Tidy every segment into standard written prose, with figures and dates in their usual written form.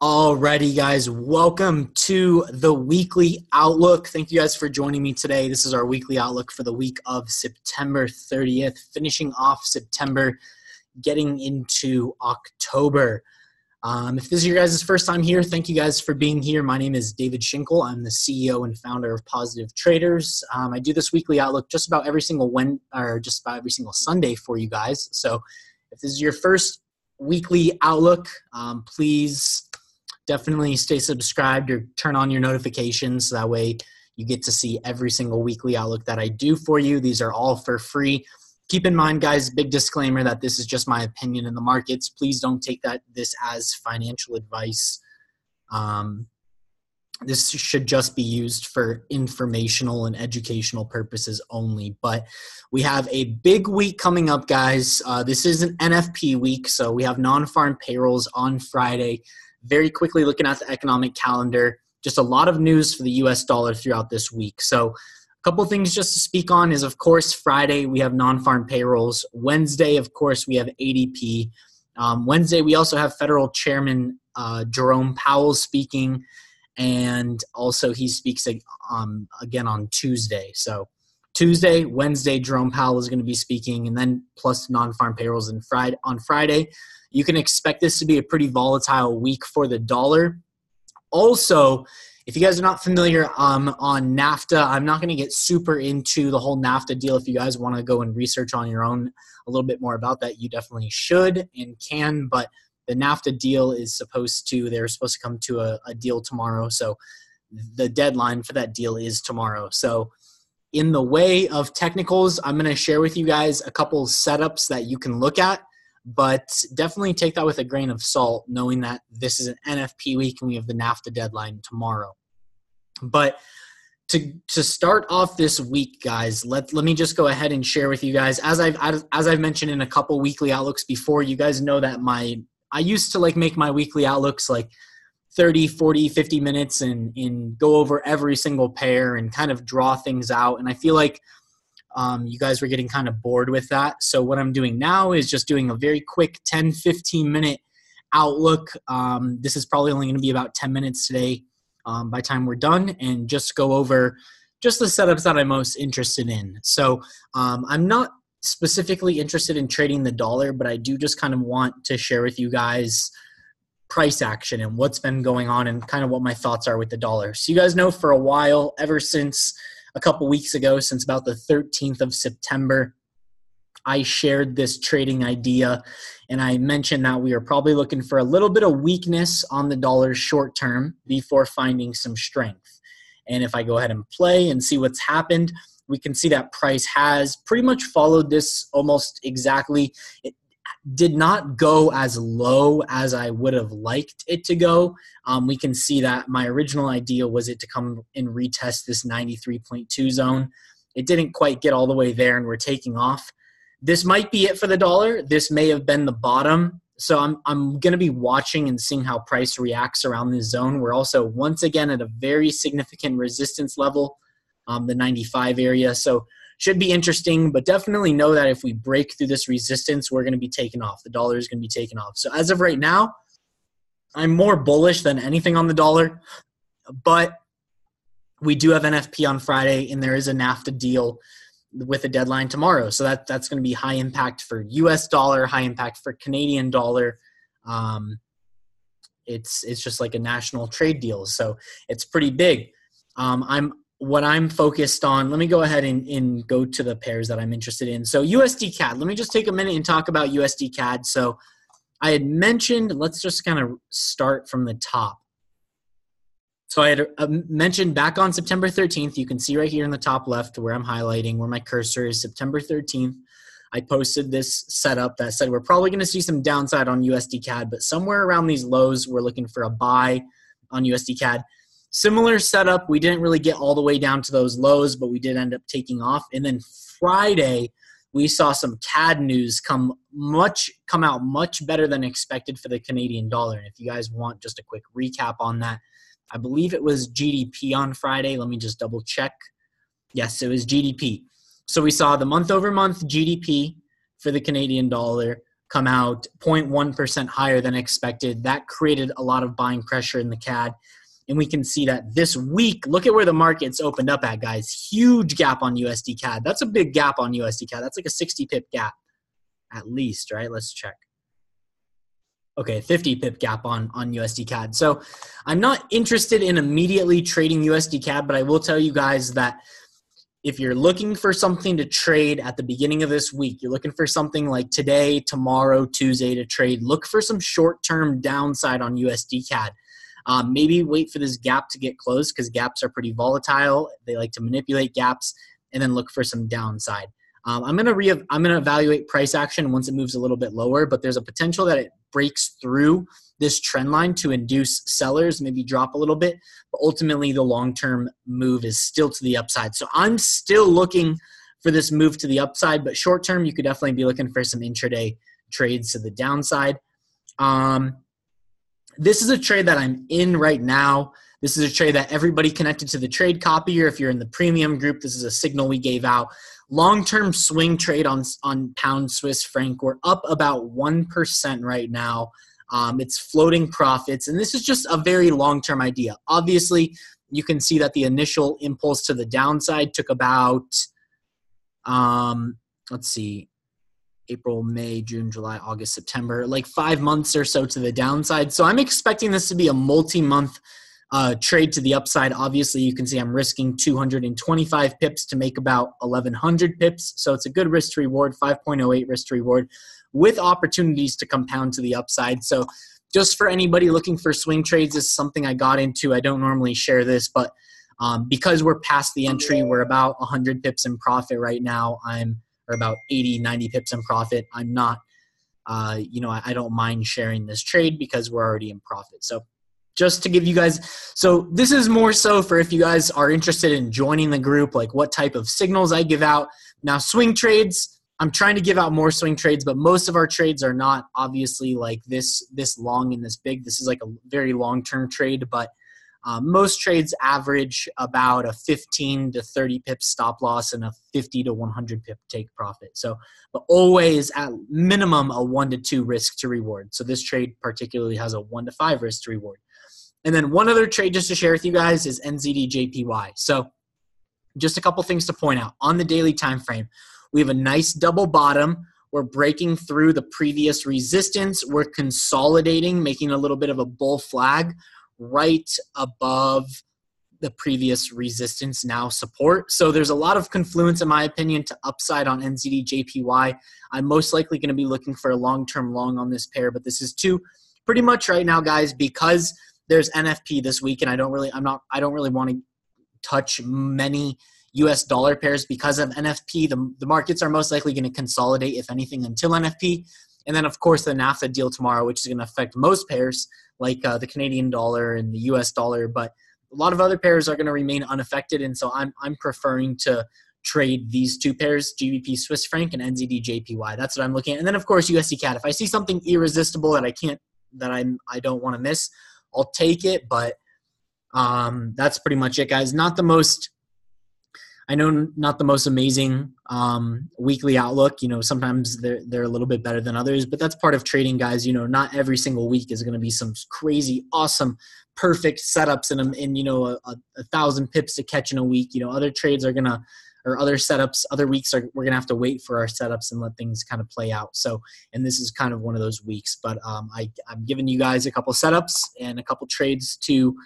Alrighty, guys, welcome to the weekly outlook. Thank you guys for joining me today. This is our weekly outlook for the week of September 30th, finishing off September, getting into October. If this is your guys' first time here, thank you guys for being here. My name is David Schinkel. I'm the CEO and founder of Positive Traders. I do this weekly outlook just about every single Sunday for you guys. So if this is your first weekly outlook, please definitely stay subscribed or turn on your notifications. So that way you get to see every single weekly outlook that I do for you. These are all for free. Keep in mind, guys, big disclaimer that this is just my opinion in the markets. Please don't take this as financial advice. This should just be used for informational and educational purposes only. But we have a big week coming up, guys. This is an NFP week, so we have non-farm payrolls on Friday. Very quickly looking at the economic calendar, just a lot of news for the US dollar throughout this week. So a couple things just to speak on is, of course, Friday we have non-farm payrolls. Wednesday, of course, we have ADP. Wednesday we also have Federal Chairman Jerome Powell speaking, and also he speaks again on Tuesday. So Tuesday, Wednesday, Jerome Powell is going to be speaking, and then plus non-farm payrolls and on Friday. You can expect this to be a pretty volatile week for the dollar. Also, if you guys are not familiar on NAFTA, I'm not going to get super into the whole NAFTA deal. If you guys want to go and research on your own a little bit more about that, you definitely should and can, but the NAFTA deal is they're supposed to come to a deal tomorrow. So the deadline for that deal is tomorrow. So in the way of technicals, I'm going to share with you guys a couple setups that you can look at, but definitely take that with a grain of salt, knowing that this is an NFP week and we have the NAFTA deadline tomorrow. But to start off this week, guys, let me just go ahead and share with you guys, as I've mentioned in a couple weekly outlooks before, you guys know that I used to like make my weekly outlooks like 30, 40, 50 minutes and go over every single pair and kind of draw things out. And I feel like you guys were getting kind of bored with that. So what I'm doing now is just doing a very quick 10, 15-minute outlook. This is probably only going to be about 10 minutes today by the time we're done, and just go over just the setups that I'm most interested in. So I'm not specifically interested in trading the dollar, but I do just kind of want to share with you guys price action and what's been going on and kind of what my thoughts are with the dollar. So you guys know for a while, ever since a couple weeks ago, since about the 13th of September, I shared this trading idea and I mentioned that we are probably looking for a little bit of weakness on the dollar short term before finding some strength. And if I go ahead and play and see what's happened, we can see that price has pretty much followed this almost exactly. It did not go as low as I would have liked it to go. We can see that my original idea was it to come and retest this 93.2 zone. It didn't quite get all the way there, and we're taking off. This might be it for the dollar. This may have been the bottom. So I'm going to be watching and seeing how price reacts around this zone. We're also once again at a very significant resistance level, the 95 area. So should be interesting, but definitely know that if we break through this resistance, we're going to be taken off. The dollar is going to be taken off. So as of right now, I'm more bullish than anything on the dollar, but we do have NFP on Friday, and there is a NAFTA deal with a deadline tomorrow. So that's going to be high impact for US dollar, high impact for Canadian dollar. It's just like a national trade deal. So it's pretty big. What I'm focused on, let me go ahead and go to the pairs that I'm interested in. So USD CAD, let me just take a minute and talk about USD CAD. So I had mentioned, let's just kind of start from the top. So I had mentioned back on September 13th, you can see right here in the top left where I'm highlighting, where my cursor is, September 13th. I posted this setup that said we're probably going to see some downside on USD CAD, but somewhere around these lows, we're looking for a buy on USD CAD. Similar setup, we didn't really get all the way down to those lows, but we did end up taking off. And then Friday, we saw some CAD news come out much better than expected for the Canadian dollar. And if you guys want just a quick recap on that, I believe it was GDP on Friday. Let me just double check. Yes, it was GDP. So we saw the month-over-month GDP for the Canadian dollar come out 0.1% higher than expected. That created a lot of buying pressure in the CAD. And we can see that this week, look at where the markets opened up at, guys. Huge gap on USD CAD. That's a big gap on USD CAD. That's like a 60 pip gap at least, right? Let's check. Okay, 50 pip gap on USD CAD. So I'm not interested in immediately trading USD CAD, but I will tell you guys that if you're looking for something to trade at the beginning of this week, you're looking for something like today, tomorrow, Tuesday to trade, look for some short-term downside on USD CAD. Maybe wait for this gap to get closed because gaps are pretty volatile. They like to manipulate gaps, and then look for some downside. I'm gonna evaluate price action once it moves a little bit lower, but there's a potential that it breaks through this trend line to induce sellers, maybe drop a little bit, but ultimately the long-term move is still to the upside. So I'm still looking for this move to the upside, but short-term, you could definitely be looking for some intraday trades to the downside. This is a trade that I'm in right now. This is a trade that everybody connected to the trade copier, if you're in the premium group, this is a signal we gave out. Long-term swing trade on pound Swiss franc. We're up about 1% right now. It's floating profits, and this is just a very long-term idea. Obviously, you can see that the initial impulse to the downside took about, let's see, April, May, June, July, August, September, like 5 months or so to the downside. So I'm expecting this to be a multi-month trade to the upside. Obviously, you can see I'm risking 225 pips to make about 1,100 pips. So it's a good risk to reward, 5.08 risk to reward with opportunities to compound to the upside. So just for anybody looking for swing trades, this is something I got into. I don't normally share this, but because we're past the entry, we're about 100 pips in profit right now. Or about 80, 90 pips in profit. I'm not, I don't mind sharing this trade because we're already in profit. So just to give you guys, so this is more so for if you guys are interested in joining the group, like what type of signals I give out. Now swing trades, I'm trying to give out more swing trades, but most of our trades are not obviously like this long and this big. This is like a very long-term trade, but most trades average about a 15 to 30 pip stop loss and a 50 to 100 pip take profit. So, but always at minimum a 1 to 2 risk to reward. So this trade particularly has a 1 to 5 risk to reward. And then one other trade just to share with you guys is NZD JPY. So just a couple things to point out. On the daily time frame, we have a nice double bottom. We're breaking through the previous resistance. We're consolidating, making a little bit of a bull flag right above the previous resistance, now support. So there's a lot of confluence, in my opinion, to upside on NZD JPY. I'm most likely going to be looking for a long-term long on this pair, but this is too pretty much right now, guys, because there's NFP this week, and I don't really want to touch many US dollar pairs because of NFP. The markets are most likely going to consolidate, if anything, until NFP. And then, of course, the NAFTA deal tomorrow, which is going to affect most pairs, like the Canadian dollar and the US dollar. But a lot of other pairs are going to remain unaffected. And so I'm preferring to trade these two pairs, GBP Swiss Franc and NZD JPY. That's what I'm looking at. And then, of course, USD CAD. If I see something irresistible that I don't want to miss, I'll take it. But that's pretty much it, guys. Not the most amazing weekly outlook. You know, sometimes they're a little bit better than others, but that's part of trading, guys. You know, not every single week is going to be some crazy, awesome, perfect setups and you know, a 1,000 pips to catch in a week. You know, other trades are going to, or other setups, other weeks are, we're going to have to wait for our setups and let things kind of play out. So, and this is kind of one of those weeks, but I'm giving you guys a couple setups and a couple trades to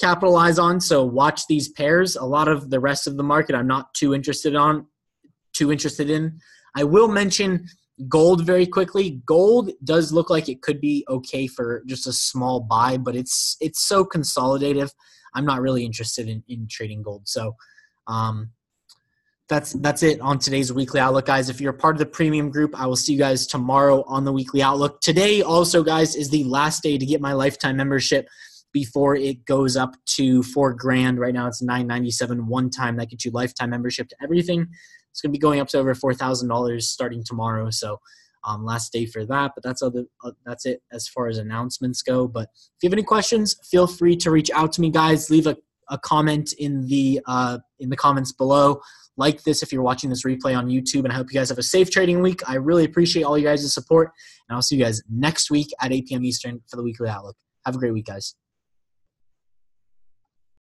capitalize on. So watch these pairs. A lot of the rest of the market I'm not too interested in. I will mention gold very quickly. Gold does look like it could be okay for just a small buy, but it's so consolidative. I'm not really interested in trading gold. So that's it on today's weekly outlook, guys. If you're part of the premium group, I will see you guys tomorrow on the weekly outlook. Today also, guys, is the last day to get my lifetime membership before it goes up to $4,000. Right now it's $997 one time. That gets you lifetime membership to everything. It's going to be going up to over $4,000 starting tomorrow. So last day for that, but that's it as far as announcements go. But if you have any questions, feel free to reach out to me, guys. Leave a comment in the comments below. like this if you're watching this replay on YouTube, and I hope you guys have a safe trading week. I really appreciate all you guys' support, and I'll see you guys next week at 8 p.m. Eastern for the Weekly Outlook. Have a great week, guys.